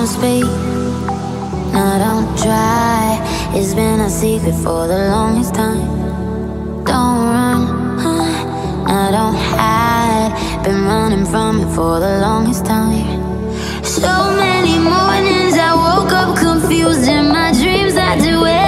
must be. Now don't try, it's been a secret for the longest time. Don't run, now don't hide, been running from it for the longest time. So many mornings I woke up confused in my dreams. I do it.